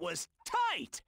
Was tight!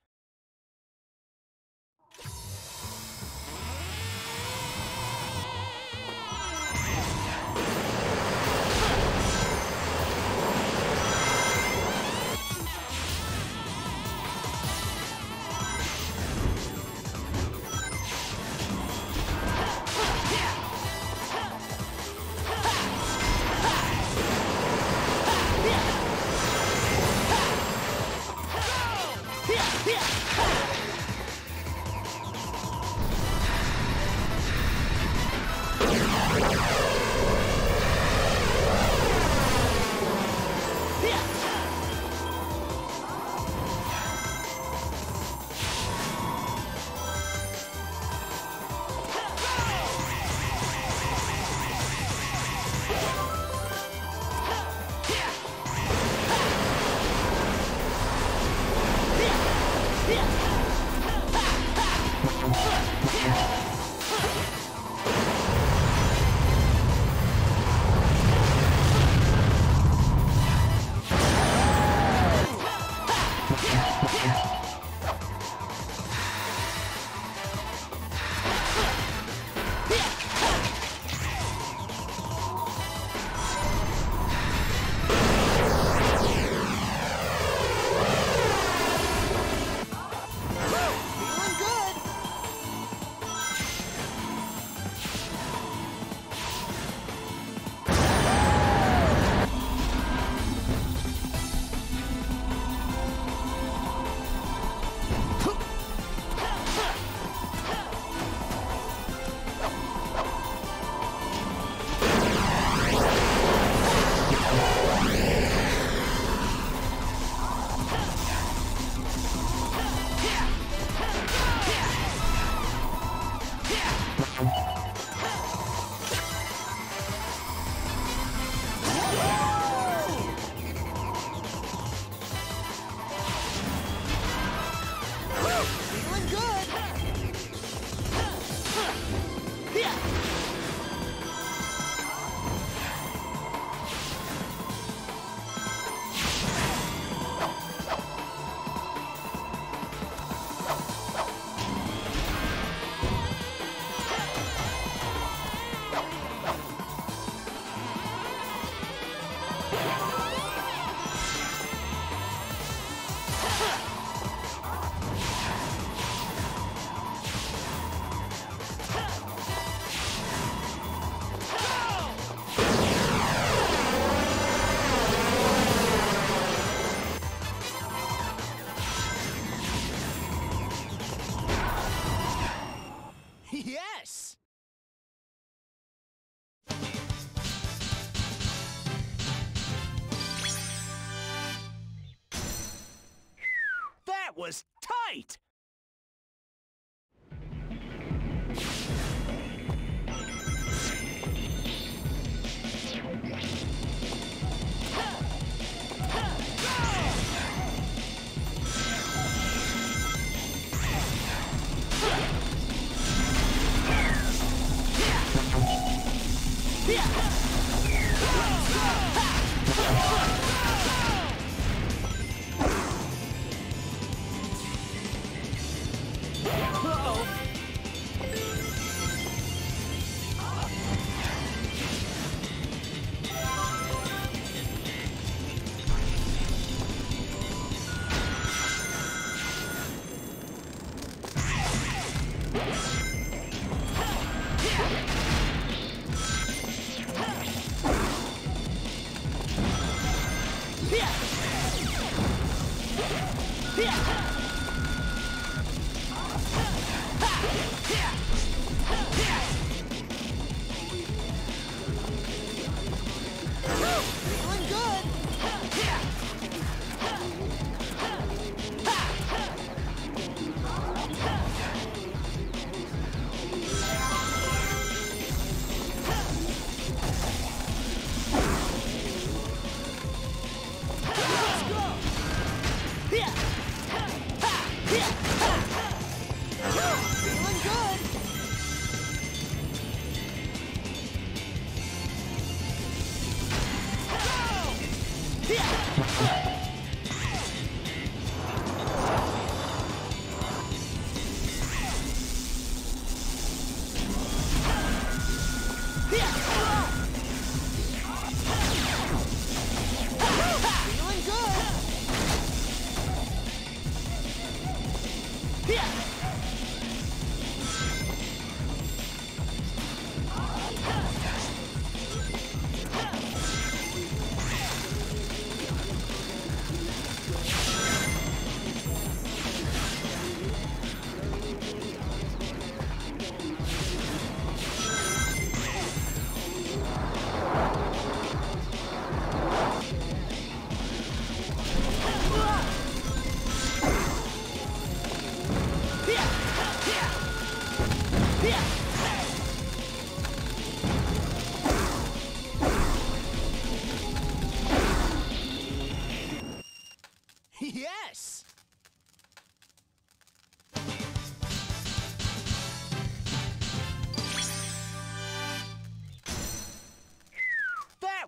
Was tight!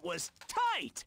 Was tight!